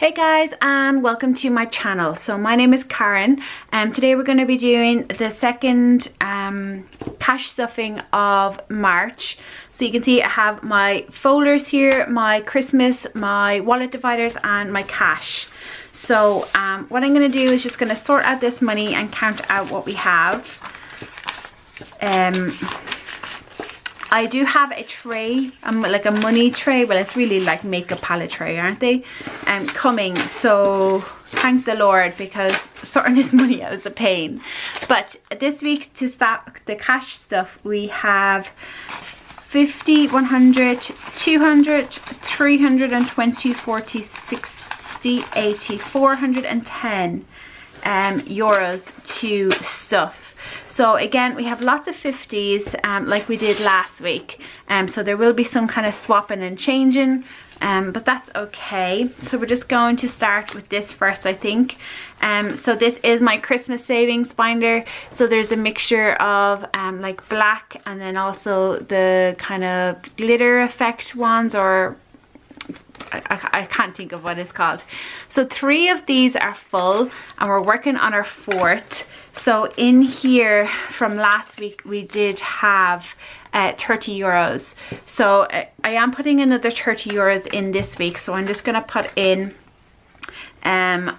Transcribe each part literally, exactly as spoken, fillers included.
Hey guys, and welcome to my channel. So my name is Karen, and today we're going to be doing the second um, cash stuffing of March. So you can see I have my folders here, my Christmas, my wallet dividers and my cash. So um, what I'm going to do is just going to sort out this money and count out what we have. Um, I do have a tray, um, like a money tray. Well, it's really like makeup palette tray, aren't they? Um, coming, so thank the Lord, because sorting this money out is a pain. But this week, to start the cash stuff, we have fifty, one hundred, two hundred, three hundred twenty, forty, sixty, eighty, four hundred ten um, euros to stuff. So again, we have lots of fifties um, like we did last week. Um, so there will be some kind of swapping and changing, um, but that's okay. So we're just going to start with this first, I think. Um, so this is my Christmas savings binder. So there's a mixture of um, like black and then also the kind of glitter effect ones, or I, I can't think of what it's called. So three of these are full and we're working on our fourth. So in here from last week we did have uh, thirty euros. So uh, I am putting another thirty euros in this week. So I'm just going to put in um,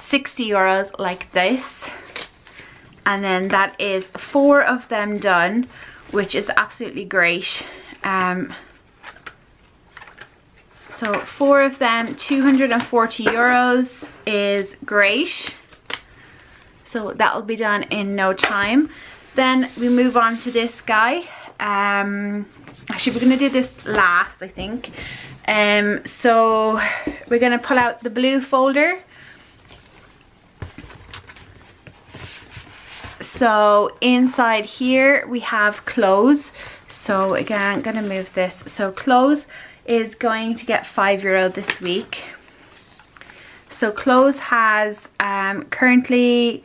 sixty euros like this. And then that is four of them done, which is absolutely great. Um, So four of them, two hundred forty euros is great. So that will be done in no time. Then we move on to this guy. Um, actually, we're going to do this last, I think. Um, so we're going to pull out the blue folder. So inside here we have clothes. So again, I'm going to move this. So clothes is going to get five euro this week. So clothes has um, currently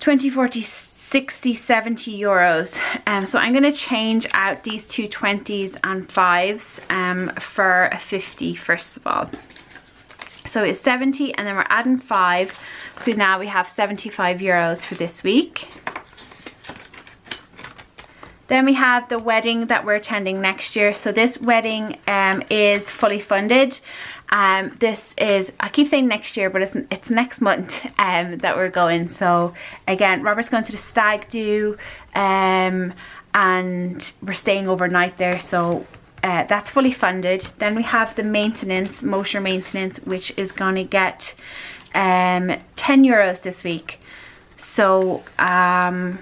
twenty, forty, sixty, seventy euros. Um, so I'm gonna change out these two twenties and fives um, for a fifty first of all. So it's seventy and then we're adding five. So now we have seventy-five euros for this week. Then we have the wedding that we're attending next year. So this wedding um, is fully funded. Um, this is, I keep saying next year, but it's, it's next month um, that we're going. So again, Robert's going to the stag do um, and we're staying overnight there. So uh, that's fully funded. Then we have the maintenance, motor maintenance, which is gonna get um, ten euros this week. So, um,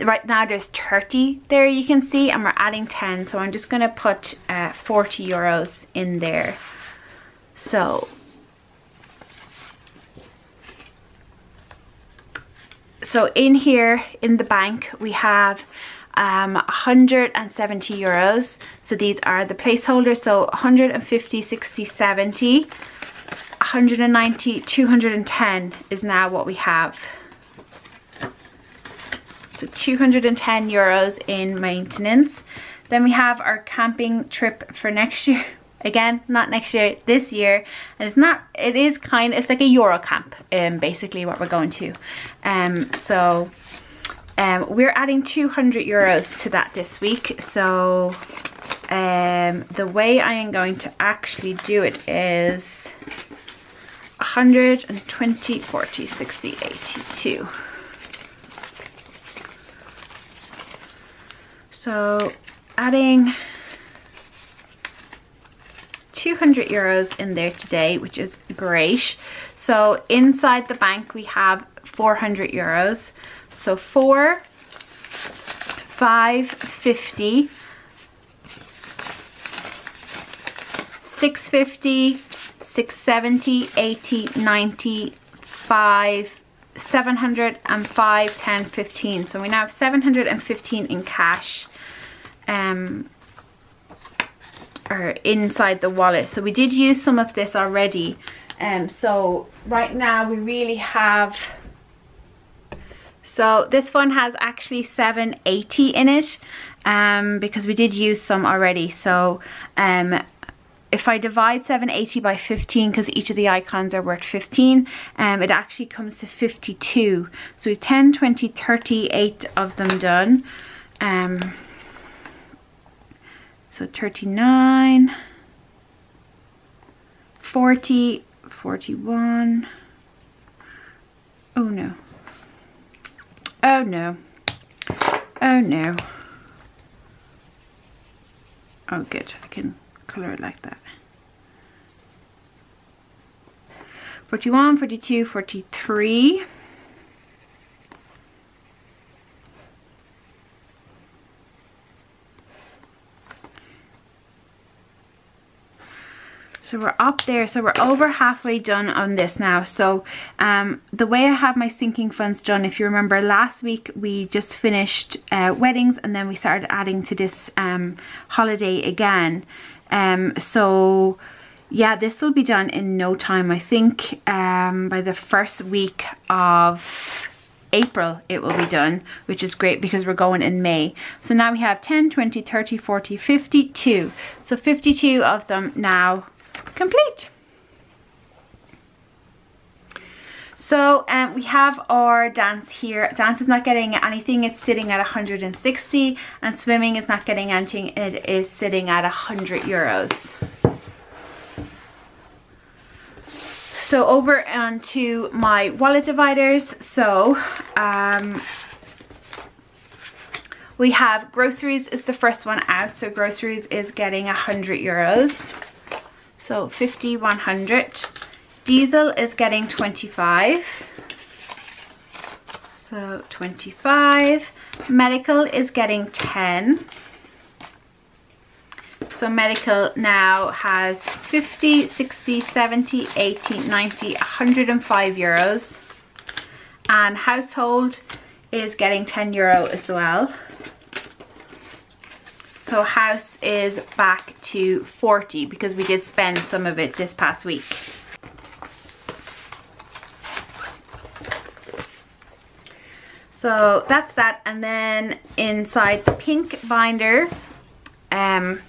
right now there's thirty there, you can see, and we're adding ten, so I'm just going to put uh, forty euros in there. So so in here in the bank we have um, one hundred seventy euros. So these are the placeholders, so one hundred fifty, sixty, seventy, one hundred ninety, two hundred ten is now what we have. So two hundred ten euros in maintenance. Then we have our camping trip for next year. Again, not next year, this year. And it's not, it is kind, it's like a Euro camp, um, basically what we're going to. Um, so um, we're adding two hundred euros to that this week. So um, the way I am going to actually do it is one hundred twenty, forty, sixty, eighty-two. So adding two hundred euros in there today, which is great. So inside the bank we have four hundred euros. So four, five, fifty, six fifty, six seventy, eighty, ninety, five, seven hundred five, ten, fifteen. So we now have seven hundred fifteen in cash. Um, or inside the wallet. So we did use some of this already. Um, so right now we really have, so this one has actually seven eighty in it, um, because we did use some already. So um, if I divide seven eighty by fifteen, because each of the icons are worth fifteen, um, it actually comes to fifty-two. So we have ten, twenty, thirty-eight of them done. Um, so thirty-nine, forty, forty-one. Oh no. Oh no. Oh no. Oh good, I can colour it like that. forty-one, forty-two, forty-three. So we're up there, so we're over halfway done on this now. So um, the way I have my sinking funds done, if you remember last week we just finished uh, weddings, and then we started adding to this um, holiday again. Um, so yeah, this will be done in no time. I think um, by the first week of April it will be done, which is great because we're going in May. So now we have ten, twenty, thirty, forty, fifty-two. So fifty-two of them now complete. So um, we have our dance here. Dance is not getting anything, it's sitting at one hundred sixty, and swimming is not getting anything, it is sitting at one hundred euros. So over onto my wallet dividers. So um, we have groceries is the first one out. So groceries is getting one hundred euros. So fifty, one hundred. Diesel is getting twenty-five. So twenty-five. Medical is getting ten. So medical now has fifty, sixty, seventy, eighty, ninety, one hundred five euros. And household is getting ten euro as well. So house is back to forty because we did spend some of it this past week. So that's that, and then inside the pink binder, um,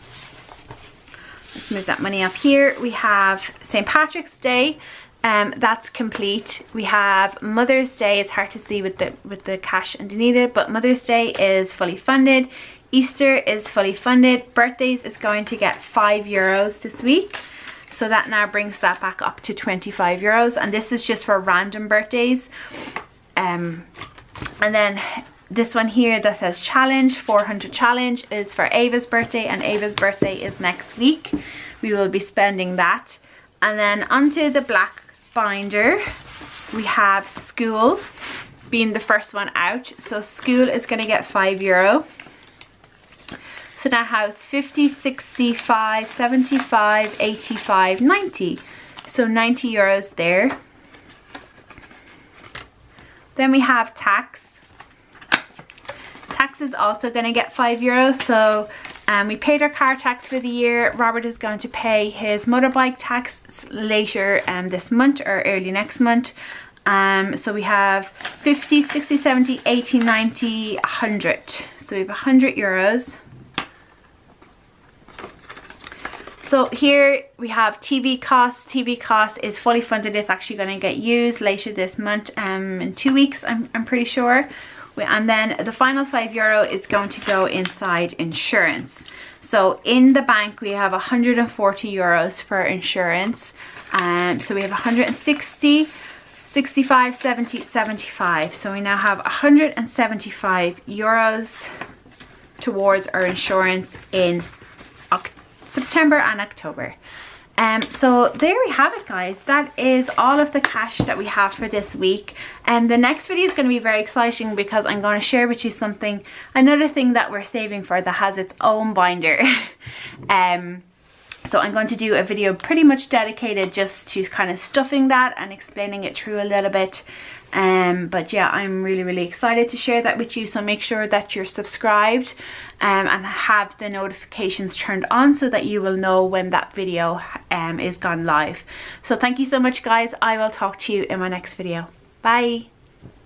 let's move that money up here. We have Saint Patrick's Day. Um, that's complete. We have Mother's Day. It's hard to see with the with the cash underneath it, but Mother's Day is fully funded. Easter is fully funded. Birthdays is going to get five euros this week. So that now brings that back up to twenty-five euros. And this is just for random birthdays. Um, and then this one here that says challenge, four hundred challenge, is for Ava's birthday, and Ava's birthday is next week. We will be spending that. And then onto the black binder, we have school being the first one out. So school is gonna get five euro. So now house fifty, sixty-five, seventy-five, eighty-five, ninety. So ninety euros there. Then we have tax. Tax is also going to get five euros. So um, we paid our car tax for the year. Robert is going to pay his motorbike tax later um, this month or early next month. Um, so we have fifty, sixty, seventy, eighty, ninety, one hundred. So we have one hundred euros. So here we have T V costs. T V cost is fully funded. It's actually going to get used later this month, um, in two weeks, I'm, I'm pretty sure. And then the final five euro is going to go inside insurance. So in the bank, we have one hundred forty euros for insurance. Um, so we have one hundred sixty, sixty-five, seventy, seventy-five. So we now have one hundred seventy-five euros towards our insurance in October. September and October. Um, so there we have it, guys. That is all of the cash that we have for this week. And the next video is going to be very exciting because I'm going to share with you something, another thing that we're saving for that has its own binder. um, so I'm going to do a video pretty much dedicated just to kind of stuffing that and explaining it through a little bit. Um, but yeah, I'm really, really excited to share that with you. So make sure that you're subscribed um, and have the notifications turned on so that you will know when that video um, is gone live. So thank you so much, guys. I will talk to you in my next video. Bye.